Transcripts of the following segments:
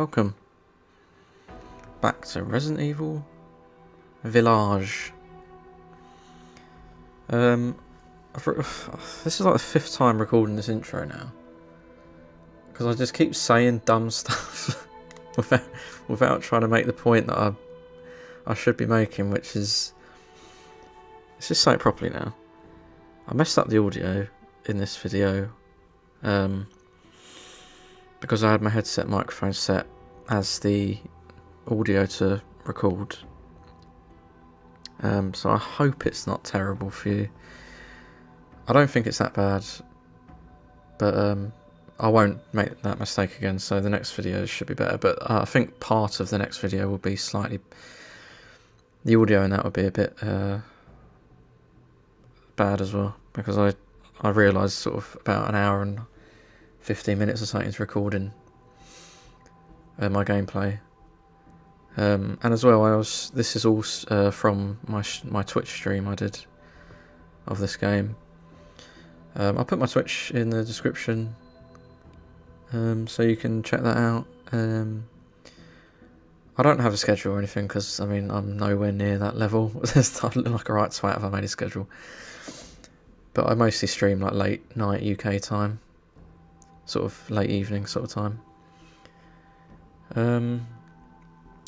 Welcome back to Resident Evil Village. This is like the 5th time recording this intro now, because I just keep saying dumb stuff without trying to make the point that I should be making, which is, let's just say it properly now. I messed up the audio in this video because I had my headset microphone set as the audio to record. So I hope it's not terrible for you. I don't think it's that bad, but I won't make that mistake again, so the next video should be better. But I think part of the next video will be slightly... the audio in that will be a bit bad as well, because I realised sort of about an hour and 15 minutes or something is recording my gameplay, and as well this is all from my Twitch stream I did of this game. I'll put my Twitch in the description, so you can check that out. I don't have a schedule or anything, because I mean I'm nowhere near that level. I look like a right twat if I made a schedule, but I mostly stream like late night UK time, sort of late evening sort of time.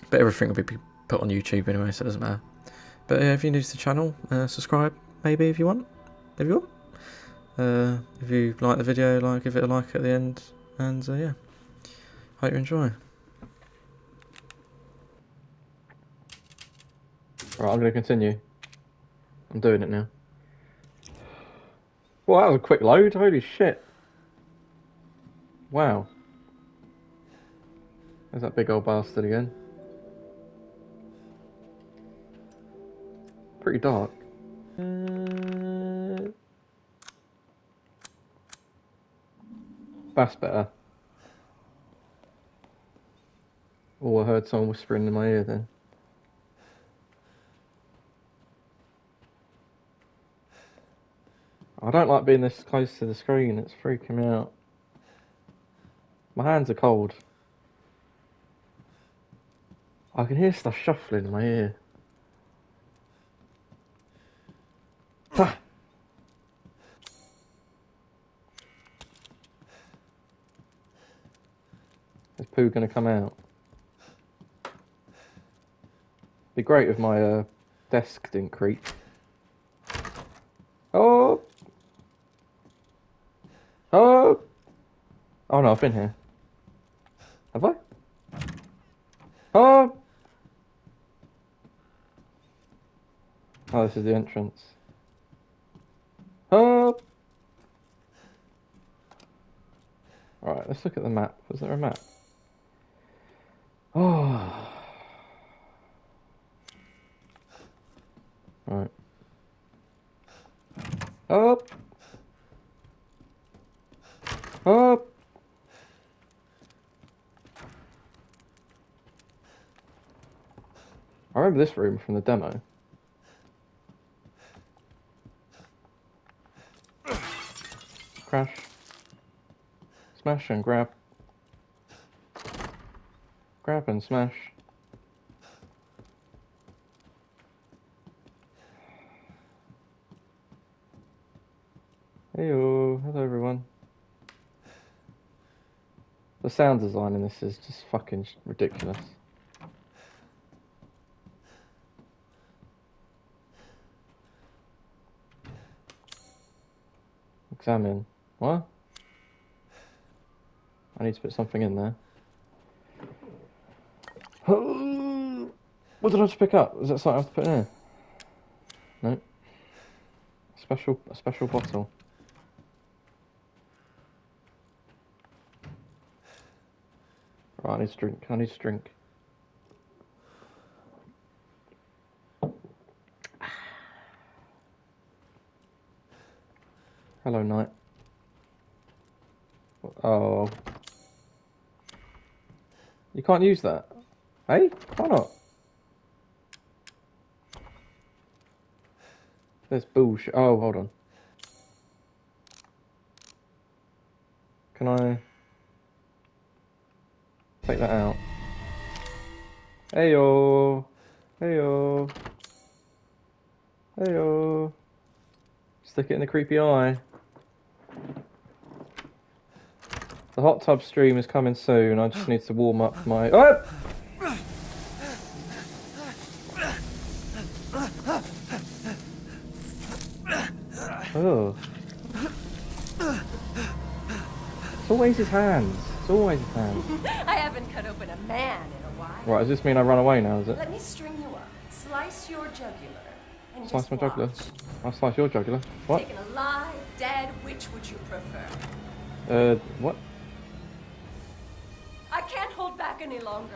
But everything will be put on YouTube anyway, so it doesn't matter. But if you're new to the channel, subscribe maybe if you want. If you like the video, like, give it a like at the end, and yeah, hope you enjoy. Alright, I'm going to continue. I'm doing it now. Well, that was a quick load, holy shit. Wow. There's that big old bastard again. Pretty dark. That's better. Oh, I heard someone whispering in my ear then. I don't like being this close to the screen, it's freaking me out. My hands are cold. I can hear stuff shuffling in my ear. Ha! Is poo gonna come out? Be great if my desk didn't creak. Oh! Oh! Oh no, I've been here. Have I? Oh! Oh, this is the entrance. Oh! Alright, let's look at the map. Was there a map? Oh! Alright. Up! Up! I remember this room from the demo. Crash. Smash and grab. Grab and smash. Heyo, hello everyone. The sound design in this is just fucking ridiculous. Examine. What? I need to put something in there. What did I have to pick up? Is that something I have to put in here? No. A special bottle. Right, I need to drink. Hello, Knight. Oh. You can't use that. Hey? Why not? That's bullshit. Oh, hold on. Can I... Take that out. Heyo. Heyo. Heyo. Stick it in the creepy eye. The hot tub stream is coming soon. I just need to warm up my... Oh! Oh. It's always his hands. It's always his hands. I haven't cut open a man in a while. Right, does this mean I run away now, is it? Let me string you up. Slice your jugular. And slice my jugular? I'll slice your jugular. What? Taken alive, dead, which would you prefer? What? I can't hold back any longer.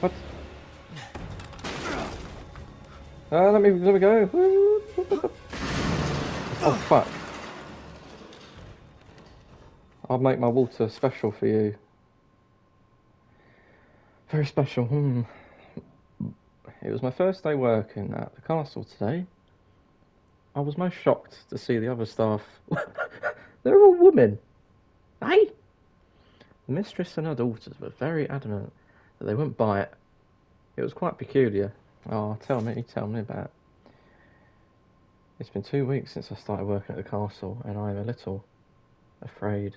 What? Let me go. Oh fuck! I'll make my water special for you. Very special. Hmm. It was my first day working at the castle today. I was most shocked to see the other staff. They're all women. Hey? The mistress and her daughters were very adamant that they wouldn't buy it. It was quite peculiar. Oh, tell me about it. It's been 2 weeks since I started working at the castle, and I'm a little afraid.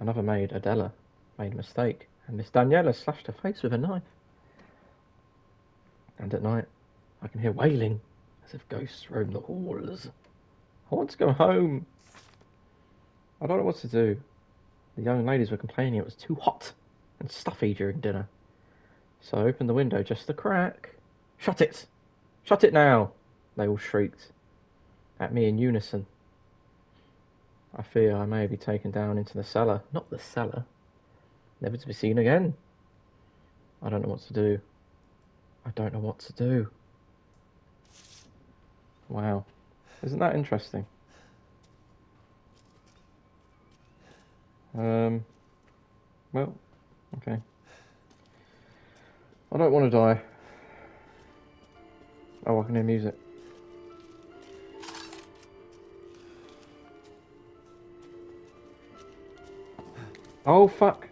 Another maid, Adela, made a mistake, and Miss Daniela slashed her face with a knife. And at night, I can hear wailing, as if ghosts roam the halls. I want to go home. I don't know what to do. The young ladies were complaining it was too hot and stuffy during dinner. So I opened the window just a crack. Shut it! Shut it now! They all shrieked at me in unison. I fear I may be taken down into the cellar. Not the cellar. Never to be seen again. I don't know what to do. I don't know what to do. Wow. Isn't that interesting? Well, okay. I don't want to die. Oh, I can hear music. Oh, fuck.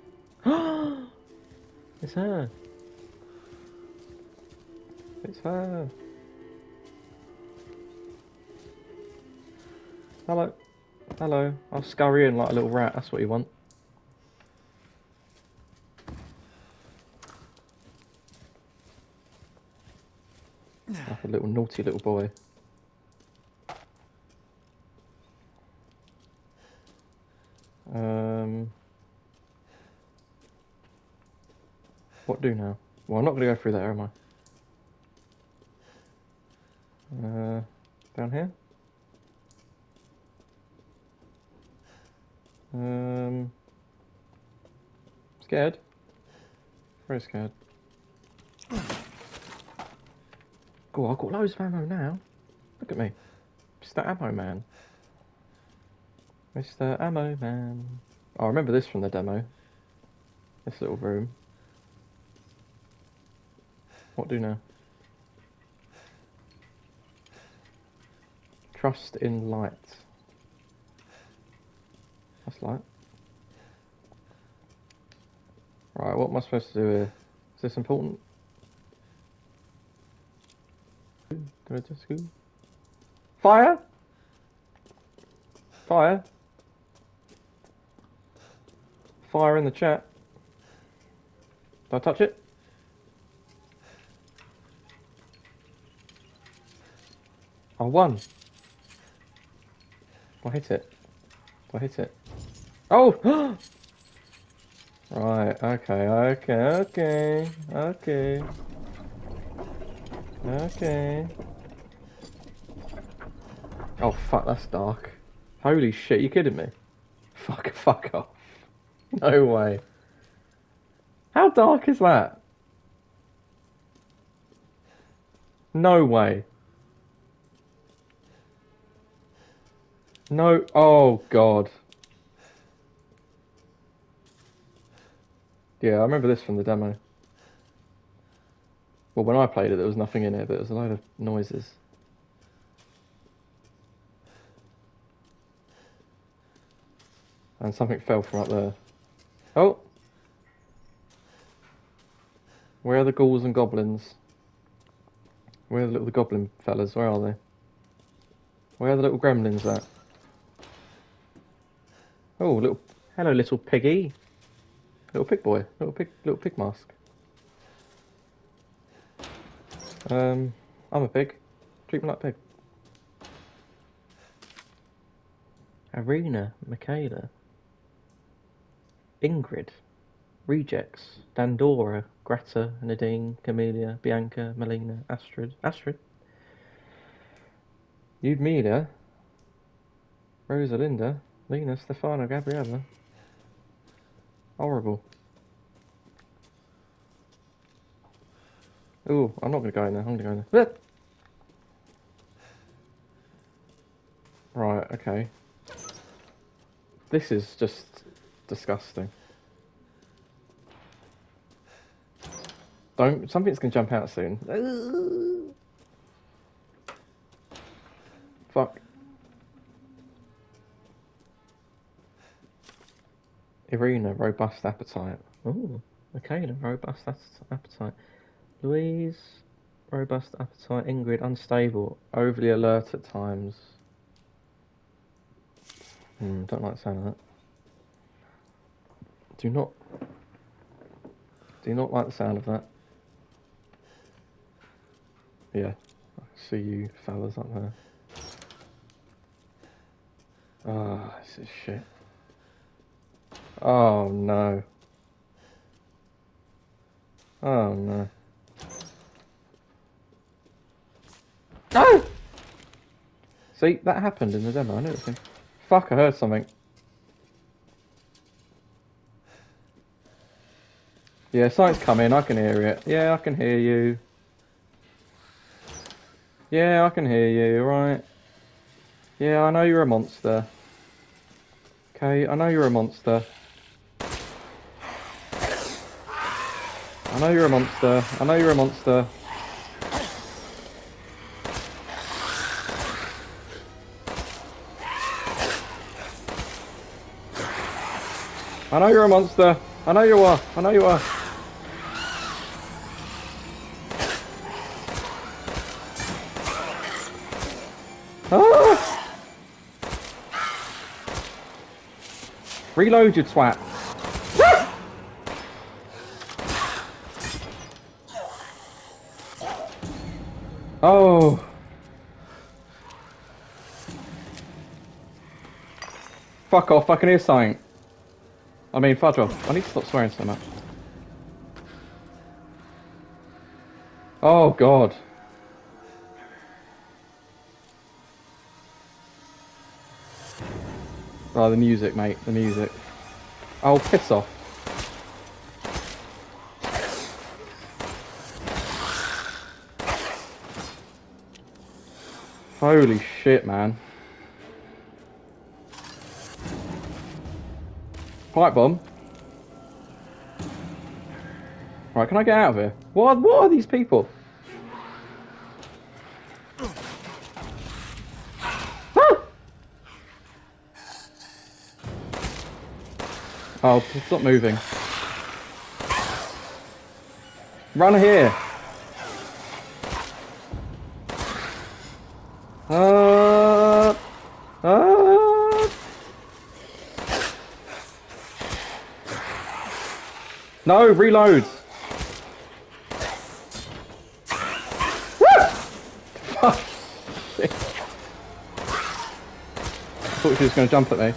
It's her. It's her. Hello. Hello. I'll scurry in like a little rat, that's what you want. Like a little naughty little boy. What do now? Well, I'm not going to go through there, am I? Down here? Scared. Very scared. God, I've got loads of ammo now. Look at me. Mr. Ammo Man. Mr. Ammo Man. Oh, I remember this from the demo. This little room. What do now? Trust in light. That's light. Right, what am I supposed to do here? Is this important? Go to school. Fire! Fire! Fire in the chat. Did I touch it? I won. I hit it. I hit it. Oh! Right, okay. Oh fuck, that's dark. Holy shit, you kidding me? Fuck off. No way. How dark is that? No way. No, oh god. Yeah, I remember this from the demo. Well, when I played it, there was nothing in it, but there was a load of noises. And something fell from up there. Oh! Where are the ghouls and goblins? Where are the little goblin fellas? Where are they? Where are the little gremlins at? Oh, little... Hello, little piggy. Little pig boy. Little pig mask. I'm a pig. Treat me like a pig. Arena, Michaela, Ingrid, Regex, Dandora, Greta, Nadine, Camelia, Bianca, Melina, Astrid. Astrid? Eudmila, Rosalinda, Lena, Stefano, Gabriella. Horrible. Ooh, I'm not going to go in there. I'm going to go in there. Right, okay. This is just disgusting. Don't... Something's going to jump out soon. Fuck. Irina, robust appetite. Ooh, okay, then, robust appetite. Louise, robust appetite. Ingrid, unstable. Overly alert at times. Don't like the sound of that. Do not like the sound of that. Yeah, I see you fellas up there. Ah, this is shit. Oh no. Oh no. No! See, that happened in the demo, I know it's... Fuck, I heard something. Yeah, something's coming, I can hear it. Yeah, I can hear you. Yeah, I can hear you, right? Yeah, I know you're a monster. Okay, I know you're a monster. I know you're a monster. I know you're a monster. I know you're a monster. I know you are. I know you are. Ah! Reload, you twat. Ah! Oh. Fuck off. I can hear something. I mean, fudge off. I need to stop swearing so much. Oh, God. Oh, the music, mate. The music. Oh, piss off. Holy shit, man. Pipe bomb. Right, can I get out of here? What are these people? Ah! Oh, stop moving. Run here. No, reload! Fuck! I thought she was going to jump at me.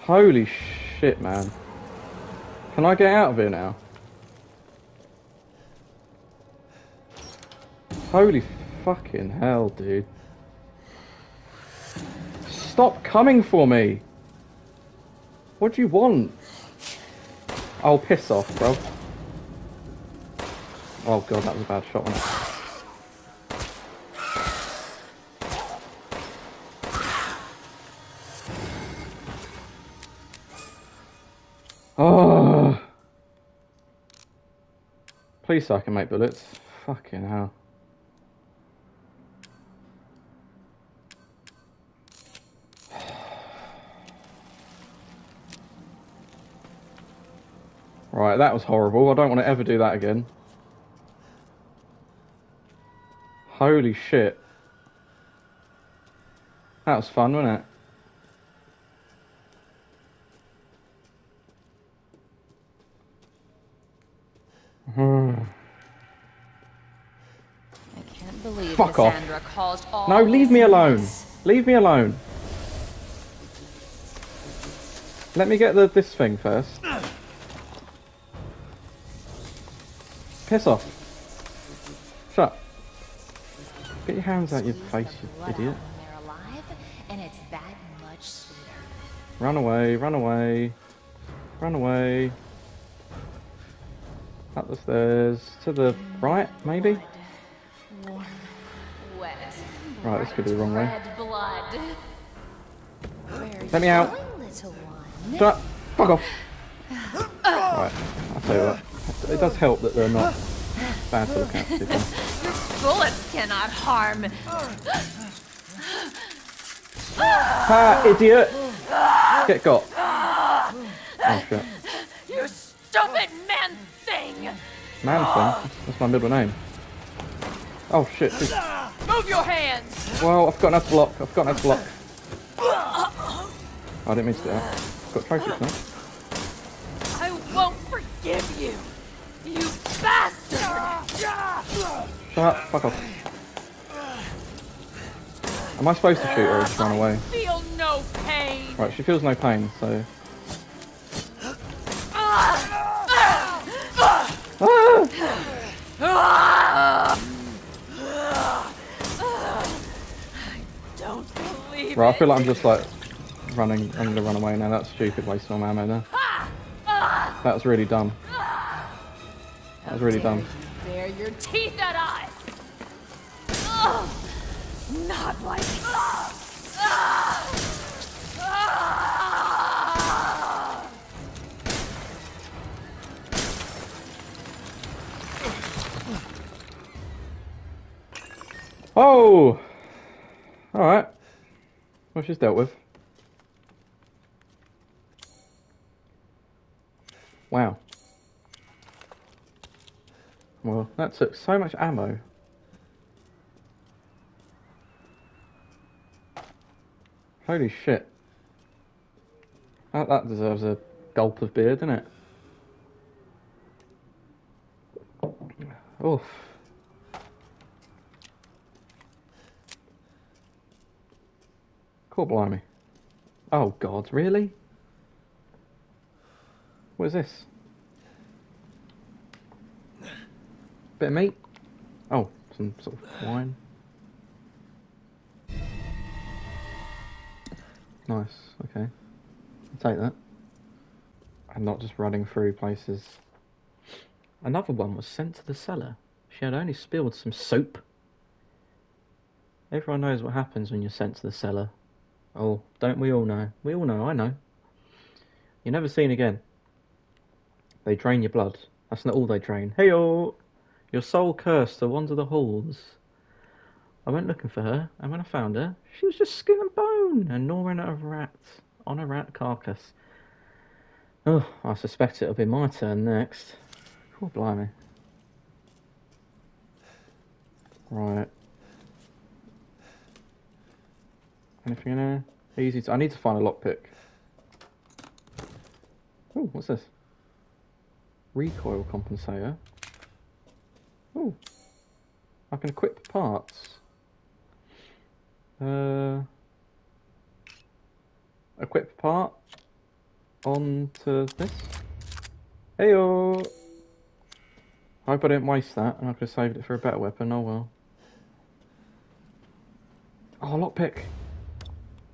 Holy shit, man. Can I get out of here now? Holy fucking hell, dude. Stop coming for me! What do you want? Oh, piss off, bro. Oh god, that was a bad shot, wasn't it? Oh. Please, so I can make bullets. Fucking hell. Right, that was horrible. I don't want to ever do that again. Holy shit. That was fun, wasn't it? I can't believe fuck off. Caused all no, leave me alone. Leave me alone. Let me get this thing first. Piss off. Shut up. Get your hands out your face, you idiot. Run away, run away, run away. Up the stairs, to the right, maybe? Right, this could be the wrong way. Let me out. Shut up. Fuck off. Right, I'll tell you what. It does help that they're not bad to look at. Your bullets cannot harm. Ah, idiot! Get got. Oh, shit. You stupid man thing! Man thing? That's my middle name. Oh, shit. Dude. Move your hands! Well, I've got enough block. I've got enough block. Oh, I didn't mean to do that. I've got trophies now. I won't forgive you! You bastard! Shut up. Fuck off. Am I supposed to shoot her or just run away? I feel no pain. Right, she feels no pain, so... Right, I feel like I'm just like running. I'm gonna run away now. That's stupid, wasting all my ammo there. That was really dumb. That was really dumb. Bear your teeth at us. Not like. Oh. All right. Well, she's dealt with. Wow. Well, that took so much ammo. Holy shit. That deserves a gulp of beer, doesn't it? Oof. Oh, blimey. Oh, God, really? What is this? Bit of meat? Oh, some sort of wine. Nice, okay. I'll take that. I'm not just running through places. Another one was sent to the cellar. She had only spilled some soup. Everyone knows what happens when you're sent to the cellar. Oh, don't we all know? We all know, I know. You're never seen again. They drain your blood. That's not all they drain. Hey-oh! Your soul cursed to wander the halls. I went looking for her, and when I found her, she was just skin and bone, and gnawing at a rat, on a rat carcass. Oh, I suspect it'll be my turn next. Oh, blimey. Right. Anything in there? Easy to... I need to find a lockpick. Oh, what's this? Recoil compensator. Oh, I can equip parts. Equip part onto this. Heyo! I hope I didn't waste that, and I could have saved it for a better weapon. Oh well. Oh, lockpick.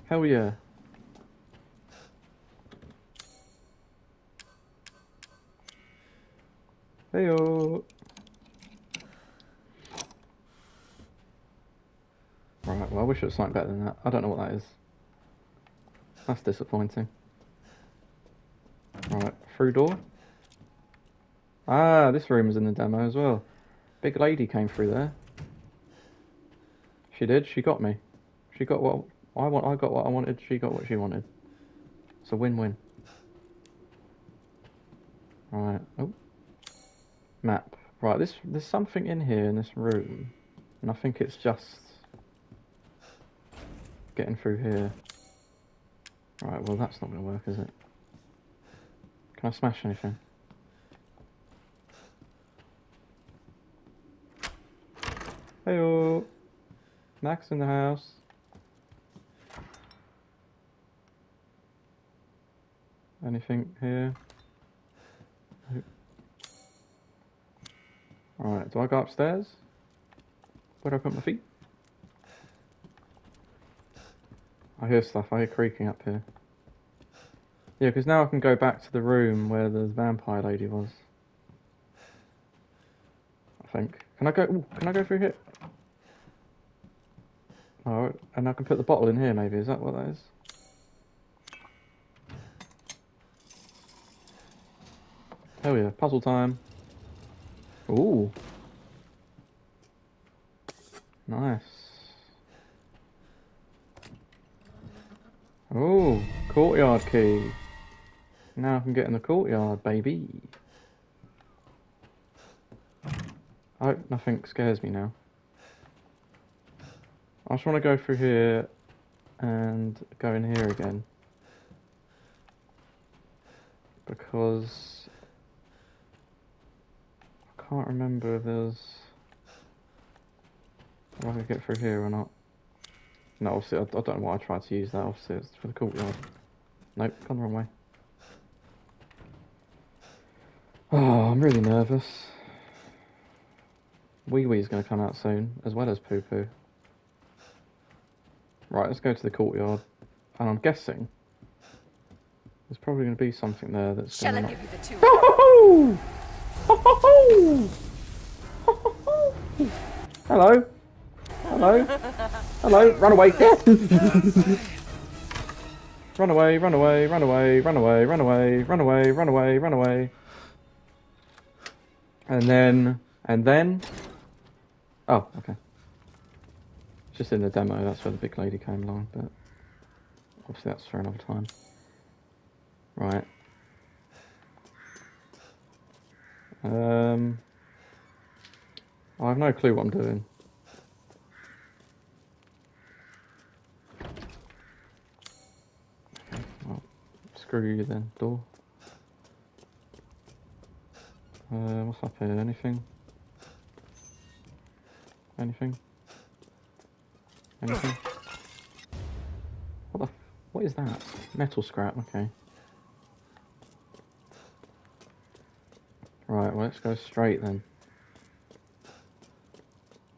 Hell yeah. Heyo. Right, well I wish it was something better than that. I don't know what that is. That's disappointing. Right, through door. Ah, this room was in the demo as well. Big lady came through there. She did, she got me. She got what I got what I wanted, she got what she wanted. It's a win-win. Right. Oh. Map. Right. This. There's something in here in this room, and I think it's just getting through here. Right. Well, that's not going to work, is it? Can I smash anything? Heyo. Max in the house. Anything here? Nope. Alright, do I go upstairs? Where do I put my feet? I hear stuff, I hear creaking up here. Yeah, because now I can go back to the room where the vampire lady was. I think. Can I go? Ooh, can I go through here? Oh, and I can put the bottle in here maybe, is that what that is? Hell yeah, puzzle time. Ooh. Nice. Ooh, courtyard key. Now I can get in the courtyard, baby. I hope nothing scares me now. I just want to go through here and go in here again. Because I can't remember if there's... if I can get through here or not. No, obviously, I don't know why I tried to use that. Obviously, it's for the courtyard. Nope, gone the wrong way. Oh, I'm really nervous. Wee Wee's going to come out soon, as well as Poo Poo. Right, let's go to the courtyard. And I'm guessing there's probably going to be something there that's going to... Shall I give you the two? Ho, ho, ho. Ho, ho, ho. Hello. Hello. Hello. Run away. Run away, run away, run away, run away, run away, run away, run away, run away. And then. Oh, okay. It's just in the demo, that's where the big lady came along, but obviously that's for another time. Right. I have no clue what I'm doing. Okay, well, screw you then, door. What's up here? Anything? Anything? Anything? What is that? Metal scrap, okay. Right, well, let's go straight then.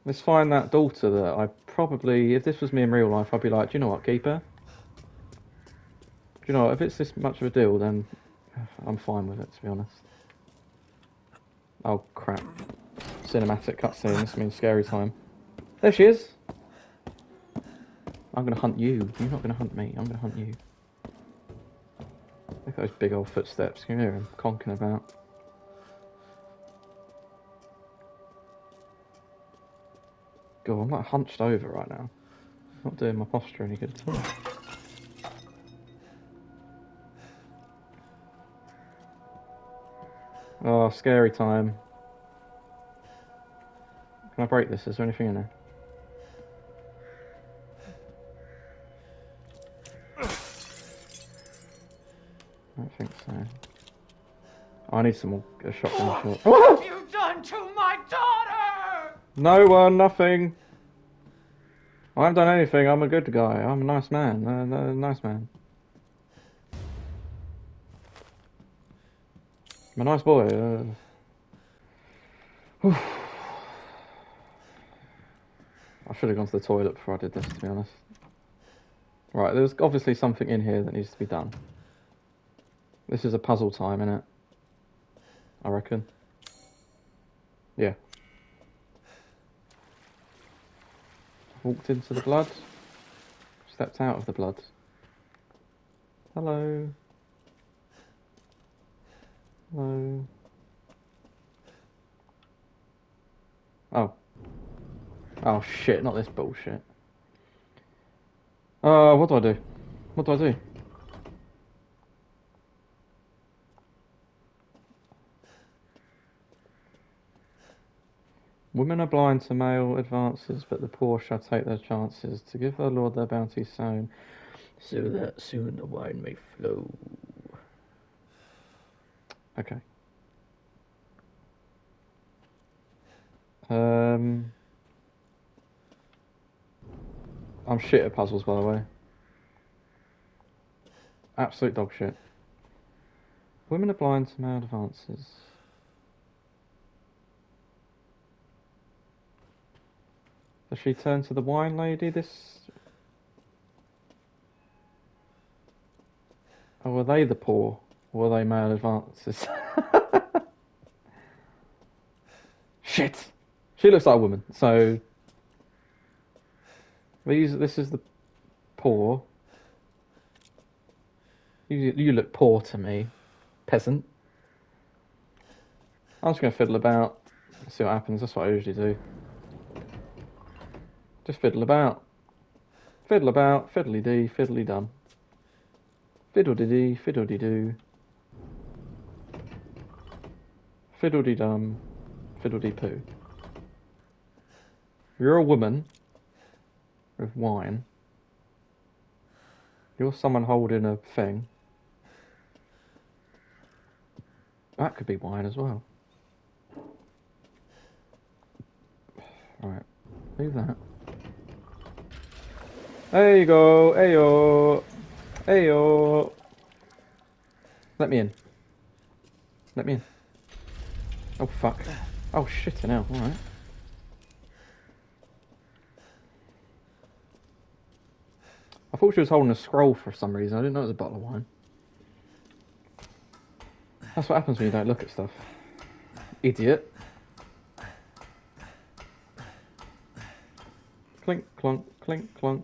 Let's find that daughter that I probably, if this was me in real life, I'd be like, do you know what, keep her? Do you know what, if it's this much of a deal, then I'm fine with it, to be honest. Oh, crap. Cinematic cutscene, this means scary time. There she is! I'm gonna hunt you. You're not gonna hunt me, I'm gonna hunt you. Look at those big old footsteps, can you hear them conking about? God, I'm like hunched over right now. Not doing my posture any good at all. Oh, scary time. Can I break this? Is there anything in there? I don't think so. Oh, I need some more shotgun. What have you done to my daughter? No one, nothing. I haven't done anything. I'm a good guy. I'm a nice man. Nice man. I'm a nice boy. I should have gone to the toilet before I did this, to be honest. Right, there's obviously something in here that needs to be done. This is a puzzle time, innit? I reckon. Yeah. Walked into the blood, stepped out of the blood. Hello. Hello. Oh. Oh shit, not this bullshit. What do I do? What do I do? Women are blind to male advances, but the poor shall take their chances to give their Lord their bounty sown, so that soon the wine may flow. Okay. I'm shit at puzzles, by the way. Absolute dog shit. Women are blind to male advances. Does she turn to the wine lady this... Oh, were they the poor? Or were they male advances? Shit! She looks like a woman, so... This is the poor. You look poor to me, peasant. I'm just going to fiddle about, see what happens. That's what I usually do. Just fiddle about. Fiddle about, fiddly dee, fiddly dum. Fiddle dee dee, fiddle dee doo. Fiddle dee dum, fiddle dee poo. You're a woman with wine. You're someone holding a thing. That could be wine as well. Alright, leave that. There you go, ayo, ayo. Let me in. Let me in. Oh fuck. Oh shitting hell, alright. I thought she was holding a scroll for some reason, I didn't know it was a bottle of wine. That's what happens when you don't look at stuff. Idiot. Clink, clonk, clink, clonk.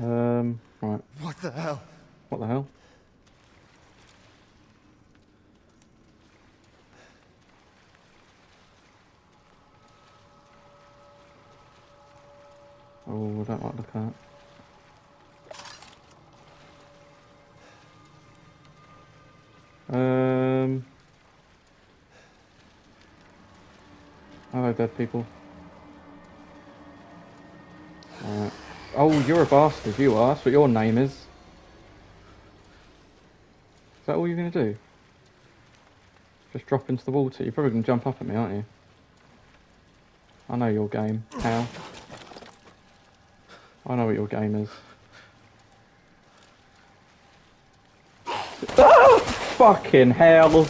Right. What the hell? What the hell? Oh, I don't like the cat. Hello, dead people. Alright. Oh, you're a bastard, you are. That's what your name is. Is that all you're going to do? Just drop into the water. You're probably going to jump up at me, aren't you? I know your game, pal. I know what your game is. Ah! Fucking hell.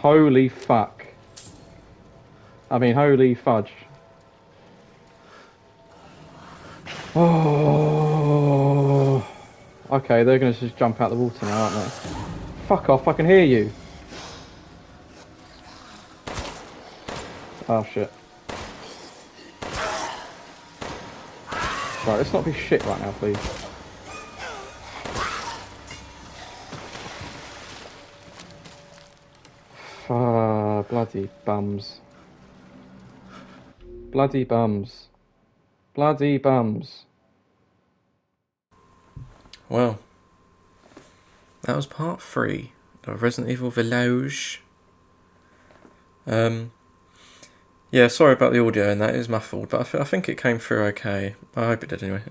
Holy fuck. I mean, holy fudge. Oh. Okay, they're going to just jump out the water now, aren't they? Fuck off, I can hear you. Oh, shit. Right, let's not be shit right now, please. Bloody bums. Bloody bums. Bloody bums. Well, that was part 3 of Resident Evil Village. Yeah, sorry about the audio and that, it was muffled, but I think it came through okay. I hope it did anyway.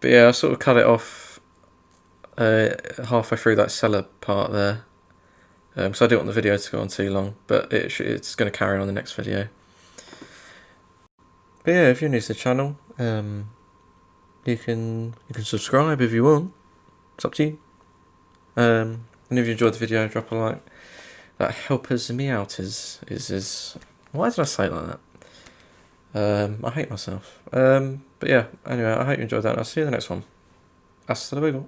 But yeah, I sort of cut it off halfway through that cellar part there. So I didn't want the video to go on too long, but it's going to carry on in the next video. But yeah, if you're new to the channel, you can subscribe if you want. It's up to you. And if you enjoyed the video, drop a like. That helps me out is why did I say it like that? I hate myself. But yeah, anyway, I hope you enjoyed that, and I'll see you in the next one. Hasta luego.